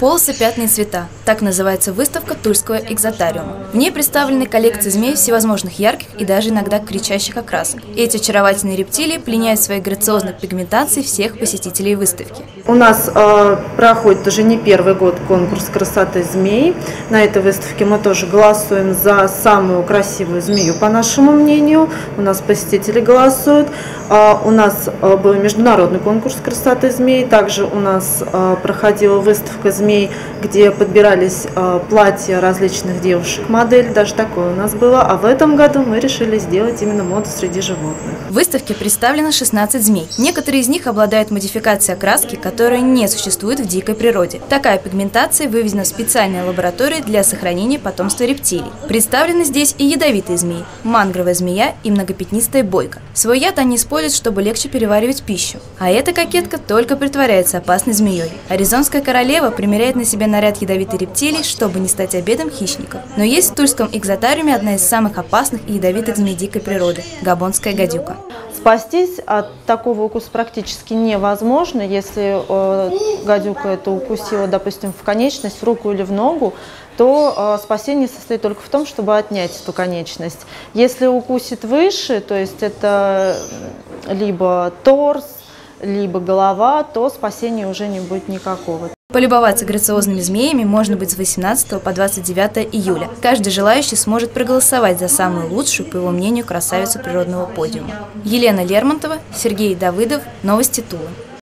«Полосы, пятна и цвета» – так называется выставка Тульского экзотариума. В ней представлены коллекции змей всевозможных ярких и даже иногда кричащих окрасок. Эти очаровательные рептилии пленяют своей грациозной пигментацией всех посетителей выставки. У нас проходит уже не первый год конкурс красоты змей. На этой выставке мы тоже голосуем за самую красивую змею, по нашему мнению. У нас посетители голосуют. У нас был международный конкурс красоты змей. Также у нас проходила выставка змей, где подбирались платья различных девушек-модель. Даже такое у нас было. А в этом году мы решили сделать именно моду среди животных. В выставке представлено 16 змей. Некоторые из них обладают модификацией окраски, которая не существует в дикой природе. Такая пигментация вывезена в специальной лаборатории для сохранения потомства рептилий. Представлены здесь и ядовитые змеи, мангровая змея и многопятнистая бойка. Свой яд они используют, чтобы легче переваривать пищу. А эта кокетка только притворяется опасной змеей. Аризонская королева примеряет на себя наряд ядовитой рептилий, чтобы не стать обедом хищников. Но есть в Тульском экзотариуме одна из самых опасных и ядовитых змей дикой природы – габонская гадюка. Спастись от такого укуса практически невозможно. Если гадюка это укусила, допустим, в конечность, в руку или в ногу, то спасение состоит только в том, чтобы отнять эту конечность. Если укусит выше, то есть это либо торс, либо голова, то спасения уже не будет никакого. Полюбоваться грациозными змеями можно быть с 18 по 29 июля. Каждый желающий сможет проголосовать за самую лучшую, по его мнению, красавицу природного подиума. Елена Лермонтова, Сергей Давыдов, новости Тулы.